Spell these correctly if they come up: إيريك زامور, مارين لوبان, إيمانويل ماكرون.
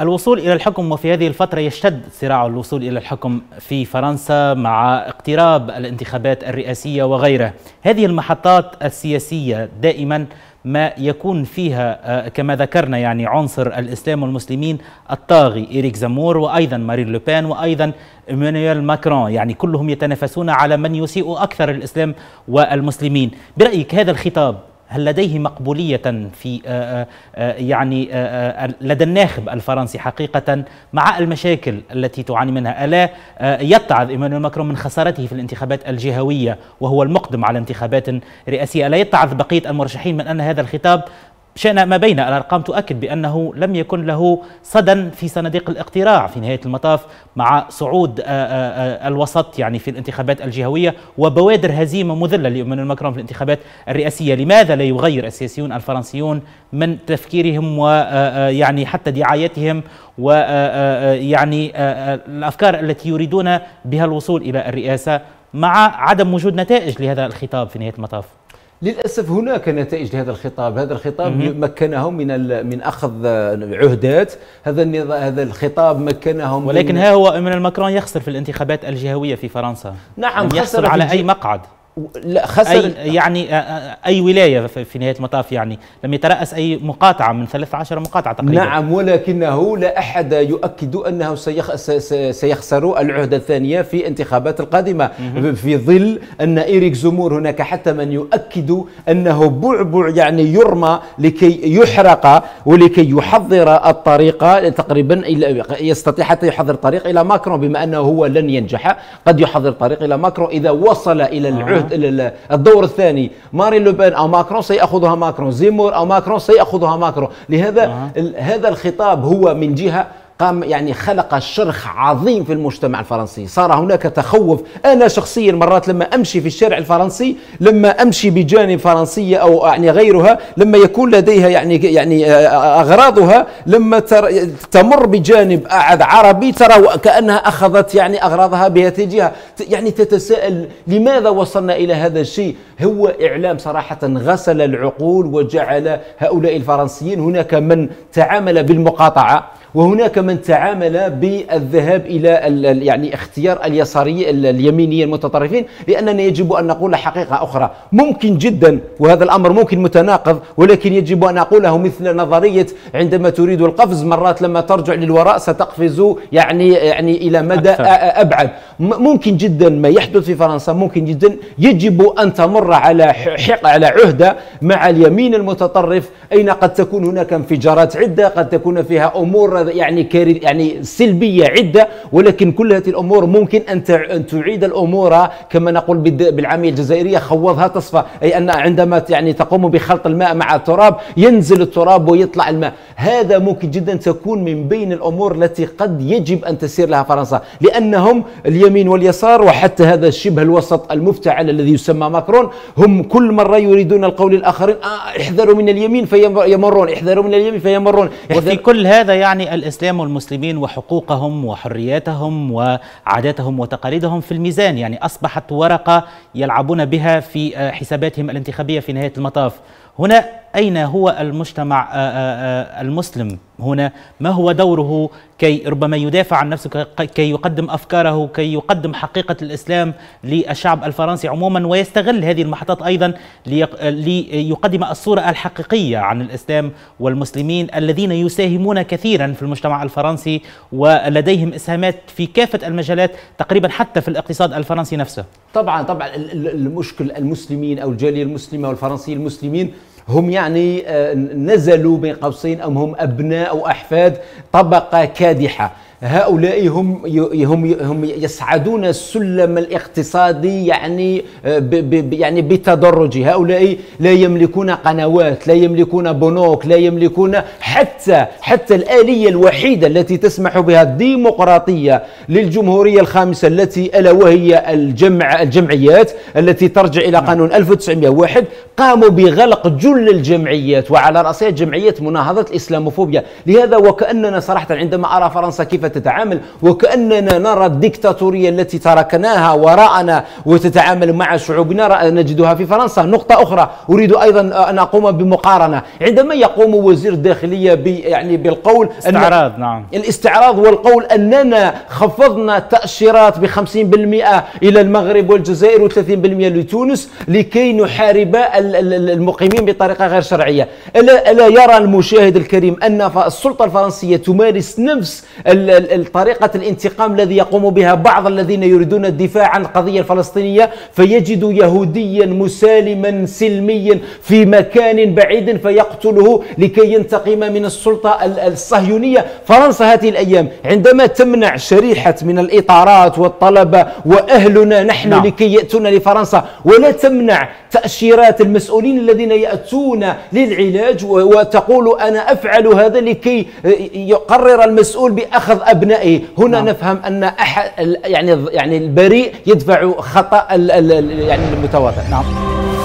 الوصول إلى الحكم. وفي هذه الفترة يشتد صراع الوصول إلى الحكم في فرنسا مع اقتراب الانتخابات الرئاسية وغيرها. هذه المحطات السياسية دائما ما يكون فيها كما ذكرنا يعني عنصر الإسلام والمسلمين الطاغي، إيريك زامور وأيضا مارين لوبان وأيضا إيمانويل ماكرون، يعني كلهم يتنافسون على من يسيء أكثر الإسلام والمسلمين. برأيك هذا الخطاب هل لديه مقبولية في يعني لدى الناخب الفرنسي حقيقة مع المشاكل التي تعاني منها؟ ألا يتعظ إيمانويل ماكرون من خسارته في الانتخابات الجهوية وهو المقدم على انتخابات رئاسية؟ ألا يتعظ بقية المرشحين من أن هذا الخطاب شأن ما بين الأرقام تؤكد بأنه لم يكن له صدى في صناديق الاقتراع في نهاية المطاف مع صعود الوسط يعني في الانتخابات الجهوية وبوادر هزيمة مذلة لإيمانويل ماكرون في الانتخابات الرئاسية؟ لماذا لا يغير السياسيون الفرنسيون من تفكيرهم ويعني حتى دعايتهم ويعني الأفكار التي يريدون بها الوصول إلى الرئاسة مع عدم وجود نتائج لهذا الخطاب في نهاية المطاف؟ للأسف هناك نتائج لهذا الخطاب. هذا الخطاب مكنهم من أخذ عهدات، هذا الخطاب مكنهم، ولكن ها هو إيمانويل ماكرون يخسر في الانتخابات الجهوية في فرنسا. نعم، يخسر على أي مقعد، لا خسر أي يعني أي ولاية في نهاية المطاف، يعني لم يترأس أي مقاطعة من 13 مقاطعة تقريبا. نعم، ولكنه لا أحد يؤكد أنه سيخسر العهدة الثانية في الانتخابات القادمة، في ظل أن إيريك زامور هناك حتى من يؤكد أنه بعبع يعني يرمى لكي يحرق ولكي يحضر الطريق تقريبا، يستطيع حتى يحضر الطريق إلى ماكرون، بما أنه هو لن ينجح، قد يحضر الطريق إلى ماكرون إذا وصل إلى العهد الدور الثاني. مارين لوبان أو ماكرون سيأخذها ماكرون، زامور أو ماكرون سيأخذها ماكرون. لهذا هذا الخطاب هو من جهة قام يعني خلق شرخ عظيم في المجتمع الفرنسي، صار هناك تخوف. أنا شخصيا مرات لما أمشي في الشارع الفرنسي، لما أمشي بجانب فرنسية أو يعني غيرها، لما يكون لديها يعني أغراضها، لما تمر بجانب عربي ترى كأنها أخذت يعني أغراضها بهذه الجهة، يعني تتساءل لماذا وصلنا إلى هذا الشيء. هو إعلام صراحة غسل العقول وجعل هؤلاء الفرنسيين، هناك من تعامل بالمقاطعة وهناك من تعامل بالذهاب الى يعني اختيار اليساري اليميني المتطرفين، لاننا يجب ان نقول حقيقه اخرى. ممكن جدا وهذا الامر ممكن متناقض، ولكن يجب ان اقوله، مثل نظريه عندما تريد القفز مرات لما ترجع للوراء ستقفز يعني الى مدى ابعد. ممكن جدا ما يحدث في فرنسا، ممكن جدا يجب ان تمر على عهده مع اليمين المتطرف، اين قد تكون هناك انفجارات عده، قد تكون فيها امور يعني سلبية عدة، ولكن كل هذه الأمور ممكن أن تعيد الأمور كما نقول بالعامية الجزائرية خوضها تصفى، أي أن عندما يعني تقوم بخلط الماء مع التراب ينزل التراب ويطلع الماء. هذا ممكن جدا تكون من بين الأمور التي قد يجب أن تسير لها فرنسا، لأنهم اليمين واليسار وحتى هذا الشبه الوسط المفتعل الذي يسمى ماكرون، هم كل مرة يريدون القول الآخرين احذروا من اليمين فيمرون، احذروا من اليمين فيمرون. وفي كل هذا يعني الإسلام والمسلمين وحقوقهم وحرياتهم وعاداتهم وتقاليدهم في الميزان، يعني أصبحت ورقة يلعبون بها في حساباتهم الانتخابية في نهاية المطاف. هنا أين هو المجتمع المسلم؟ هنا ما هو دوره كي ربما يدافع عن نفسه، كي يقدم أفكاره، كي يقدم حقيقة الإسلام للشعب الفرنسي عموما، ويستغل هذه المحطات أيضا ليقدم الصورة الحقيقية عن الإسلام والمسلمين الذين يساهمون كثيرا في المجتمع الفرنسي ولديهم إسهامات في كافة المجالات تقريبا حتى في الاقتصاد الفرنسي نفسه؟ طبعا المشكل المسلمين أو الجالية المسلمة والفرنسيين المسلمين هم يعني نزلوا بين قوسين، أم هم أبناء أو أحفاد طبقة كادحة. هؤلاء هم يصعدون السلم الاقتصادي يعني بتدرج. هؤلاء لا يملكون قنوات، لا يملكون بنوك، لا يملكون حتى الآلية الوحيدة التي تسمح بها الديمقراطية للجمهورية الخامسة، التي ألا وهي الجمعيات التي ترجع إلى قانون 1901. قاموا بغلق جل الجمعيات وعلى رأسها جمعية مناهضة الإسلاموفوبيا. لهذا وكأننا صراحة عندما أرى فرنسا كيف كيف تتعامل، وكأننا نرى الديكتاتورية التي تركناها وراءنا وتتعامل مع شعوبنا نجدها في فرنسا. نقطة أخرى أريد أيضا أن أقوم بمقارنة، عندما يقوم وزير الداخلية بالقول استعراض، أن نعم الاستعراض والقول أننا خفضنا التأشيرات ب 50% إلى المغرب والجزائر و 30% لتونس لكي نحارب المقيمين بطريقة غير شرعية، ألا يرى المشاهد الكريم أن السلطة الفرنسية تمارس نفس طريقة الانتقام الذي يقوم بها بعض الذين يريدون الدفاع عن القضية الفلسطينية، فيجد يهوديا مسالما سلميا في مكان بعيد فيقتله لكي ينتقم من السلطة الصهيونية. فرنسا هذه الأيام عندما تمنع شريحة من الإطارات والطلبة وأهلنا نحن لكي يأتون لفرنسا، ولا تمنع تأشيرات المسؤولين الذين يأتون للعلاج، وتقول أنا أفعل هذا لكي يقرر المسؤول بأخذ أبنائه، هنا نفهم أن أحد البريء يدفع خطأ المتواضع.